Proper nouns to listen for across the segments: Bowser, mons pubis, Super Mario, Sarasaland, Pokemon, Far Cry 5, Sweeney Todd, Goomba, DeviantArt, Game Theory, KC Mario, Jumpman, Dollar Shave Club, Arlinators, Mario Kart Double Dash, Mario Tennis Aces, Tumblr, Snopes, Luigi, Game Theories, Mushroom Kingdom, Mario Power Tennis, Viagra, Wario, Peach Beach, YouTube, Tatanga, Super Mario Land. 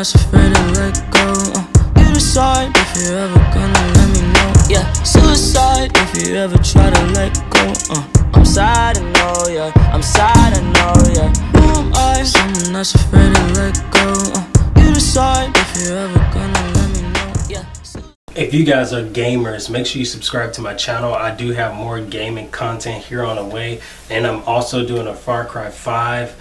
not so afraid to let go. You decide if you're ever gonna let me know. Yeah, suicide if you ever try to let go. I'm sad, I know, yeah. I'm sad, I know, yeah. Who am I? Someone not so afraid to let go. You decide if you're ever gonna let me know. Yeah. If you guys are gamers, make sure you subscribe to my channel. I do have more gaming content here on the way, and I'm also doing a Far Cry 5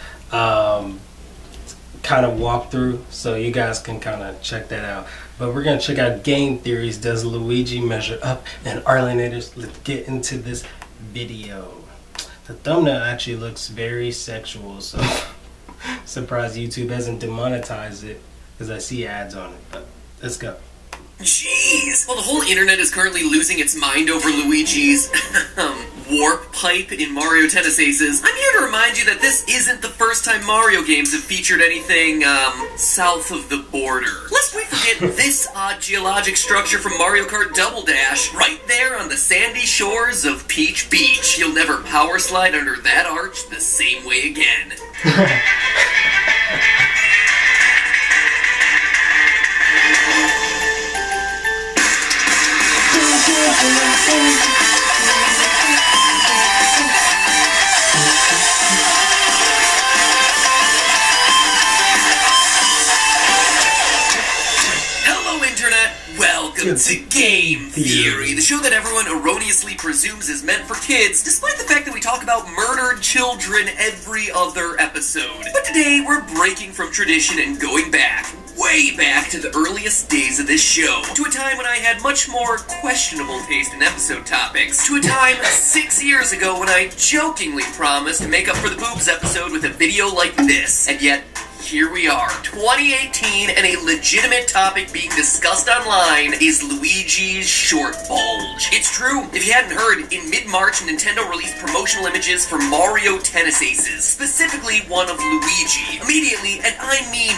kind of walkthrough, so you guys can kind of check that out. But we're gonna check out Game Theories. Does Luigi measure up? And Arlinators, let's get into this video. The thumbnail actually looks very sexual, so surprised YouTube hasn't demonetized it because I see ads on it. But let's go. Jeez! Well, the whole internet is currently losing its mind over Luigi's warp pipe in Mario Tennis Aces. I'm here to remind you that this isn't the first time Mario games have featured anything south of the border. Lest we forget this odd geologic structure from Mario Kart Double Dash, right there on the sandy shores of Peach Beach. You'll never power slide under that arch the same way again. Hello, Internet. Welcome to Game Theory, the show that everyone erroneously presumes is meant for kids, despite the fact that we talk about murdered children every other episode. But today, we're breaking from tradition and going back. Way back to the earliest days of this show, to a time when I had much more questionable taste in episode topics, to a time 6 years ago when I jokingly promised to make up for the boobs episode with a video like this, and yet here we are, 2018, and a legitimate topic being discussed online is Luigi's short bulge. It's true. If you hadn't heard, in mid-March, Nintendo released promotional images for Mario Tennis Aces, specifically one of Luigi. Immediately, and I mean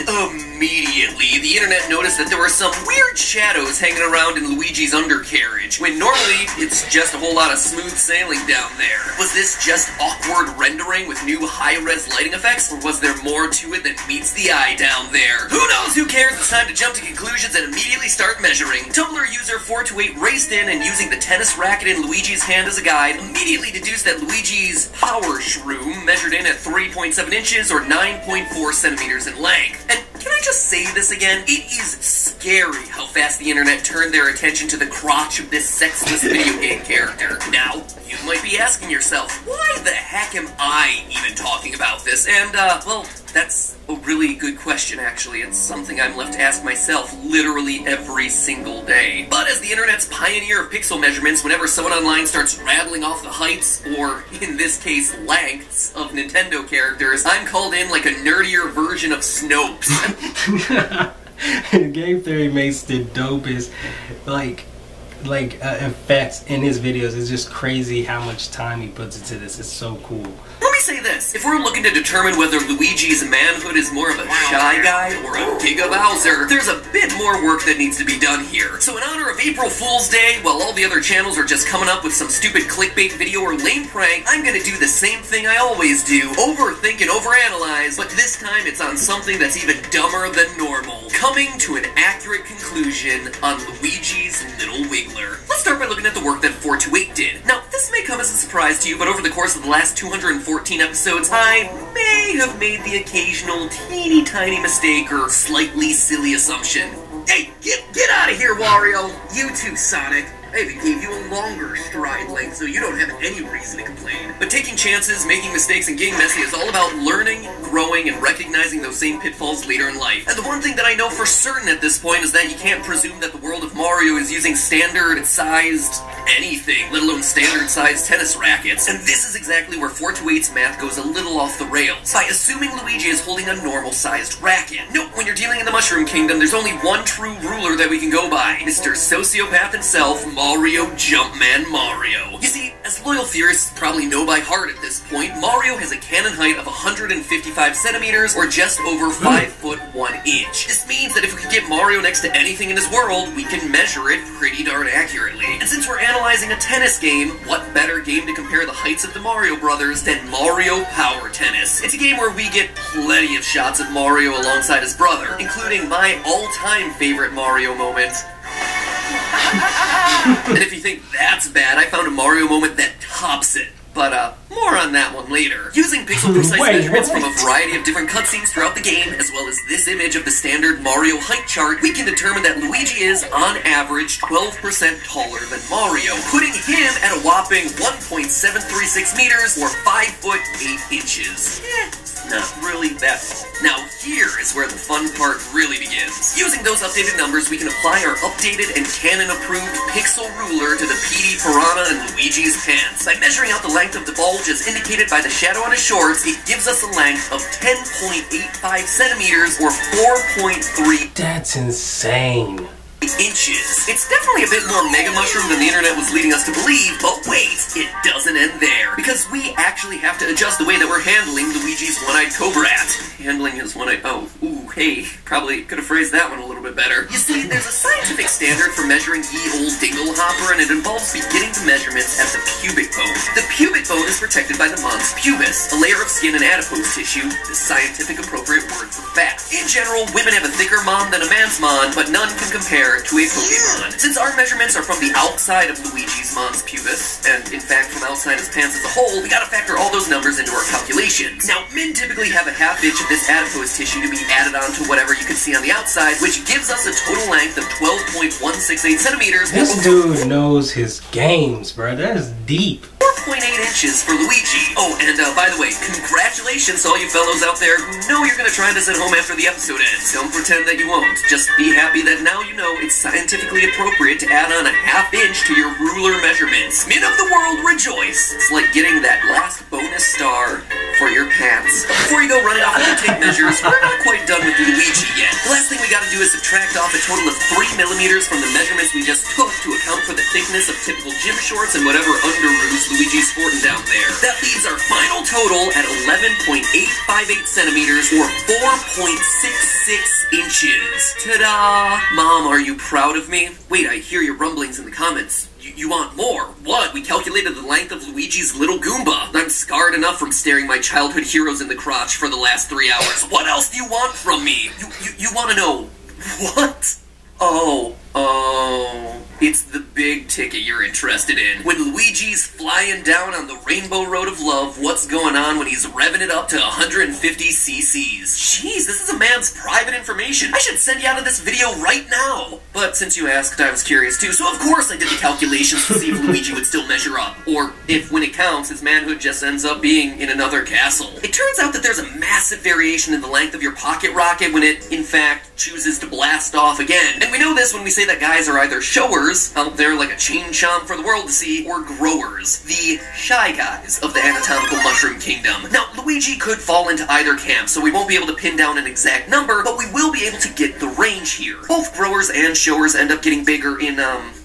immediately, the internet noticed that there were some weird shadows hanging around in Luigi's undercarriage, when normally it's just a whole lot of smooth sailing down there. Was this just awkward rendering with new high-res lighting effects, or was there more to it than meets the eye down there? Who knows, who cares? It's time to jump to conclusions and immediately start measuring. Tumblr user 428 raced in and, using the tennis racket in Luigi's hand as a guide, immediately deduced that Luigi's power shroom measured in at 3.7 inches or 9.4 centimeters in length. And can I just say this again? It is scary how fast the internet turned their attention to the crotch of this sexless video game character. Now, you might be asking yourself, why the heck am I even talking about this? And, well, that's a really good question, actually. It's something I'm left to ask myself literally every single day. But as the internet's pioneer of pixel measurements, whenever someone online starts rattling off the heights, or in this case, lengths, of Nintendo characters, I'm called in like a nerdier version of Snopes. Game Theory makes the dopest, like effects in his videos. It's just crazy how much time he puts into this. It's so cool. Let me say this. If we're looking to determine whether Luigi's manhood is more of a shy guy or a Giga Bowser, there's a bit more work that needs to be done here. So in honor of April Fool's Day, while all the other channels are just coming up with some stupid clickbait video or lame prank, I'm gonna do the same thing I always do. Overthink and overanalyze, but this time it's on something that's even dumber than normal. Coming to an accurate conclusion on Luigi's Little Wiggler. Let's start by looking at the work that 428 did. Now, this may come as a surprise to you, but over the course of the last 214 episodes, I may have made the occasional teeny tiny mistake or slightly silly assumption. Hey, get out of here, Wario! You too, Sonic. I even gave you a longer stride length, so you don't have any reason to complain. But taking chances, making mistakes, and getting messy is all about learning, growing, and recognizing those same pitfalls later in life. And the one thing that I know for certain at this point is that you can't presume that the world of Mario is using standard-sized anything, let alone standard-sized tennis rackets. And this is exactly where 428's math goes a little off the rails, by assuming Luigi is holding a normal-sized racket. Nope, when you're dealing in the Mushroom Kingdom, there's only one true ruler that we can go by. Mr. Sociopath himself, Mario Jumpman Mario. You see, As loyal theorists probably know by heart at this point, Mario has a cannon height of 155 centimeters, or just over 5'1". This means that if we could get Mario next to anything in his world, we can measure it pretty darn accurately. And since we're analyzing a tennis game, what better game to compare the heights of the Mario Brothers than Mario Power Tennis? It's a game where we get plenty of shots of Mario alongside his brother, including my all-time favorite Mario moment. And if you think that's bad, I found a Mario moment that tops it. But, more on that one later. Using pixel-precise measurements from a variety of different cutscenes throughout the game, as well as this image of the standard Mario height chart, we can determine that Luigi is, on average, 12% taller than Mario, putting him at a whopping 1.736 meters, or 5'8". Eh, not really that tall. Now, here is where the fun part really begins. Using those updated numbers, we can apply our updated and canon-approved pixel ruler to the PD Piranha and Luigi's hands. By measuring out the length of the bulge as indicated by the shadow on his shorts, it gives us a length of 10.85 centimeters, or 4.3. That's insane. Inches. It's definitely a bit more Mega Mushroom than the internet was leading us to believe, but wait, it doesn't end there, because we actually have to adjust the way that we're handling Luigi's one-eyed cobra at. Handling his one-eyed... oh, ooh, hey, probably could have phrased that one a little bit better. You see, there's a scientific standard for measuring ye old dingle hopper, and it involves beginning the measurements at the pubic bone. The pubic bone is protected by the mons pubis, a layer of skin and adipose tissue, the scientific appropriate word for fat. In general, women have a thicker mon than a man's mon, but none can compare to a Pokemon. Since our measurements are from the outside of Luigi's mons pubis, and in fact from outside his pants as a whole, we gotta factor all those numbers into our calculations. Now, men typically have a half-inch of this adipose tissue to be added on to whatever you can see on the outside, which gives us a total length of 12.168 centimeters. This dude knows his games, bro. That is deep. 4.8 inches for Luigi. Oh, and by the way, congratulations to all you fellows out there who know you're gonna try this at home after the episode ends. Don't pretend that you won't. Just be happy that now you know it's scientifically appropriate to add on a half-inch to your ruler measurements. Men of the world, rejoice! It's like getting that last bonus star for your pants. Before you go running off and take measures, we're not quite done with Luigi yet. The last thing we gotta do is subtract off a total of 3 millimeters from the measurements we just took to account for the thickness of typical gym shorts and whatever underoos Luigi's sporting down there. That leaves our final total at 11.858 centimeters, or 4.66 inches. Ta-da! Mom, are you proud of me? Wait, I hear your rumblings in the comments. You want more? What? We calculated the length of Luigi's little Goomba. I'm scarred enough from staring my childhood heroes in the crotch for the last 3 hours. What else do you want from me? You want to know what? Oh. It's the big ticket you're interested in. When Luigi's flying down on the rainbow road of love, what's going on when he's revving it up to 150 cc's? Jeez, this is a man's private information. I should send you out of this video right now. But since you asked, I was curious too, so of course I did the calculations to see if Luigi would still measure up. Or if, when it counts, his manhood just ends up being in another castle. It turns out that there's a massive variation in the length of your pocket rocket when it, in fact, chooses to blast off again. And we know this when we say that guys are either showers, out there like a chain chomp for the world to see, or growers, the shy guys of the anatomical Mushroom Kingdom. Now, Luigi could fall into either camp, so we won't be able to pin down an exact number, but we will be able to get the range here. Both growers and showers end up getting bigger in,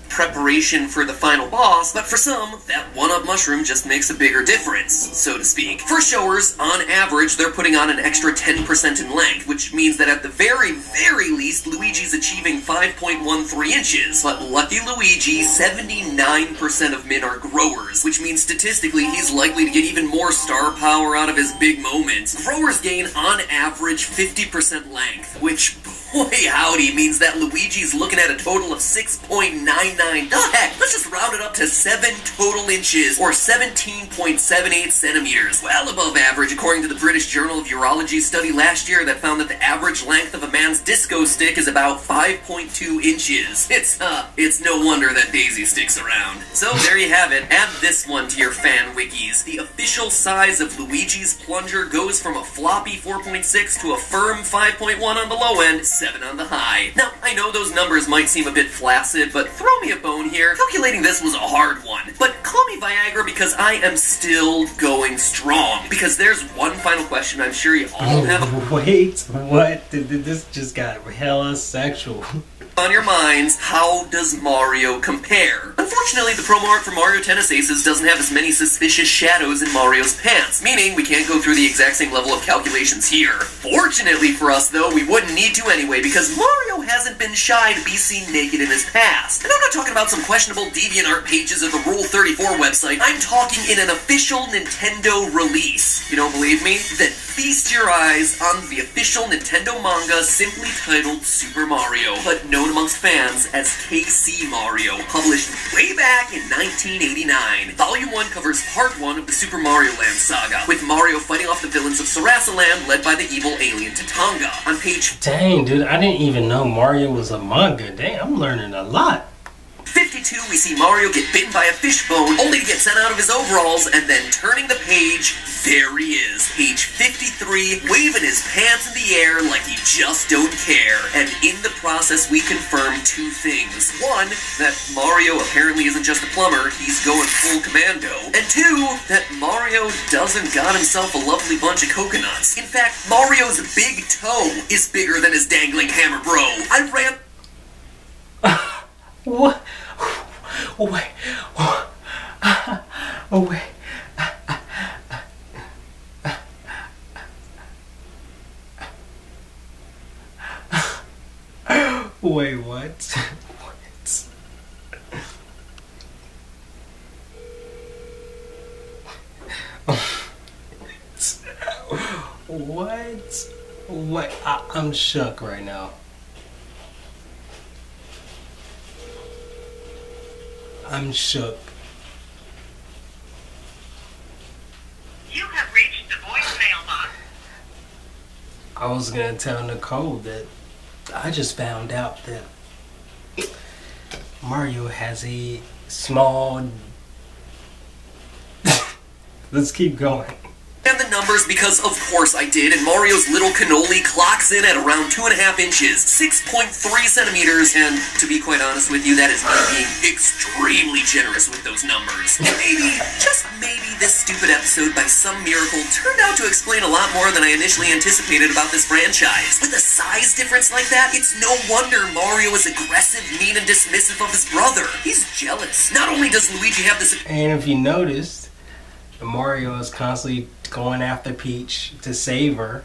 preparation for the final boss, but for some, that one-up mushroom just makes a bigger difference, so to speak. For showers, on average, they're putting on an extra 10% in length, which means that at the very, very least, Luigi's achieving 5.13 inches. But lucky Luigi, 79% of men are growers, which means statistically he's likely to get even more star power out of his big moments. Growers gain, on average, 50% length, which, boy howdy, means that Luigi's looking at a total of 6.99. Oh heck, let's just round it up to 7 total inches, or 17.78 centimeters. Well above average, according to the British Journal of Urology study last year that found that the average length of a man's disco stick is about 5.2 inches. It's no wonder that Daisy sticks around. So there you have it. Add this one to your fan wikis. The official size of Luigi's plunger goes from a floppy 4.6 to a firm 5.1 on the low end, 7 on the high. Now, I know those numbers might seem a bit flaccid, but throw me a bone here. Calculating this was a hard one. But call me Viagra, because I am still going strong. Because there's one final question I'm sure you all have. Wait, what? This just got hella sexual. on your minds, how does Mario compare? Unfortunately, the promo art for Mario Tennis Aces doesn't have as many suspicious shadows in Mario's pants, meaning we can't go through the exact same level of calculations here. Fortunately for us, though, we wouldn't need to anyway, because Mario hasn't been shy to be seen naked in his past. And I'm not talking about some questionable DeviantArt pages of the Rule 34 website. I'm talking in an official Nintendo release. You don't believe me? Then feast your eyes on the official Nintendo manga simply titled Super Mario, but known amongst fans as KC Mario, published way back in 1989. Volume 1 covers Part 1 of the Super Mario Land saga, with Mario fighting off the villains of Sarasaland led by the evil alien Tatanga. On page... Dang, dude, I didn't even know Mario was a manga. Dang, I'm learning a lot. 52, we see Mario get bitten by a fishbone, only to get sent out of his overalls, and then turning the page, there he is. Page 53, waving his pants in the air like he just don't care. And in the process, we confirm two things. One, that Mario apparently isn't just a plumber, he's going full commando. And two, that Mario doesn't got himself a lovely bunch of coconuts. In fact, Mario's big toe is bigger than his dangling hammer bro. I rant... What? Oh wait, oh wait. Wait, what? What? What? What? I'm shook right now. I'm shook. You have reached the voicemail box. I was gonna tell Nicole that I just found out that Mario has a small... Let's keep going. And the numbers, because of course I did, and Mario's little cannoli clocks in at around 2.5 inches, 6.3 centimeters, and to be quite honest with you, that is me being extremely generous with those numbers. And maybe, just maybe, this stupid episode by some miracle turned out to explain a lot more than I initially anticipated about this franchise. With a size difference like that, it's no wonder Mario is aggressive, mean, and dismissive of his brother. He's jealous. Not only does Luigi have this... And if you noticed, Mario is constantly going after Peach to save her.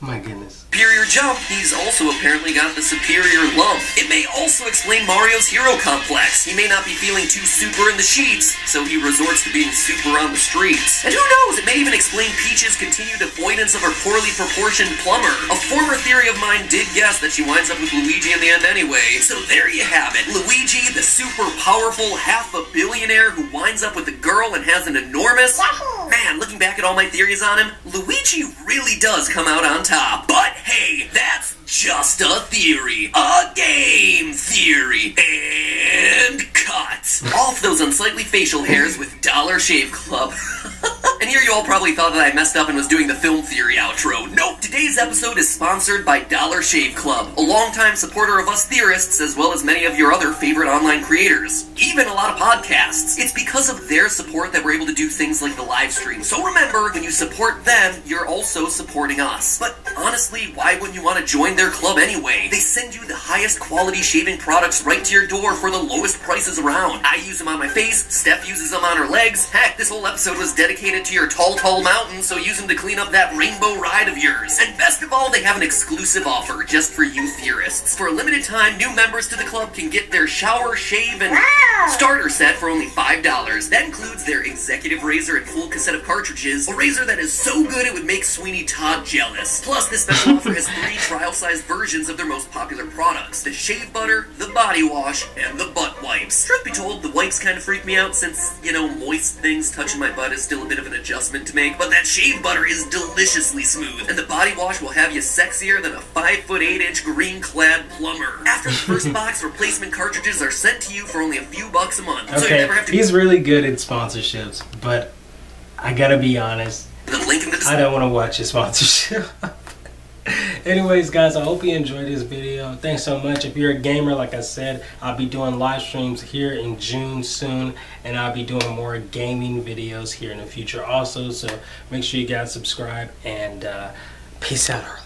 My goodness. Superior jump, he's also apparently got the superior lump. It may also explain Mario's hero complex. He may not be feeling too super in the sheets, so he resorts to being super on the streets. And who knows, it may even explain Peach's continued avoidance of her poorly proportioned plumber. A former theory of mine did guess that she winds up with Luigi in the end anyway. So there you have it. Luigi, the super powerful half a billionaire who winds up with a girl and has an enormous... Yahoo! Man, looking back at all my theories on him, Luigi really does come out on top. But hey, that's just a theory. A game theory. And cut. Off those unsightly facial hairs with Dollar Shave Club. And here you all probably thought that I messed up and was doing the film theory outro. Nope, today's episode is sponsored by Dollar Shave Club, a longtime supporter of us theorists as well as many of your other favorite online creators, even a lot of podcasts. It's because of their support that we're able to do things like the live stream. So remember, when you support them, you're also supporting us. But honestly, why wouldn't you want to join their club anyway? They send you the highest quality shaving products right to your door for the lowest prices around. I use them on my face, Steph uses them on her legs. Heck, this whole episode was dedicated to your tall, tall mountain, so use them to clean up that rainbow ride of yours. And best of all, they have an exclusive offer just for you theorists. For a limited time, new members to the club can get their shower, shave, and starter set for only $5. That includes their executive razor and full cassette of cartridges, a razor that is so good it would make Sweeney Todd jealous. Plus, this special offer has 3 trial-sized versions of their most popular products: the shave butter, the body wash, and the butt wipes. Truth be told, the wipes kind of freak me out since, you know, moist things touching my butt is still a bit of an adjustment to make, but that shave butter is deliciously smooth, and the body wash will have you sexier than a 5'8" green-clad plumber. After the first box, replacement cartridges are sent to you for only a few bucks a month. Okay, so you never have to... He's really good at sponsorships, but I gotta be honest, the link in the description. I don't want to watch his sponsorship. Anyways, guys, I hope you enjoyed this video. Thanks so much. If you're a gamer, like I said, I'll be doing live streams here in June soon, and I'll be doing more gaming videos here in the future also, so make sure you guys subscribe, and peace out, Arlin.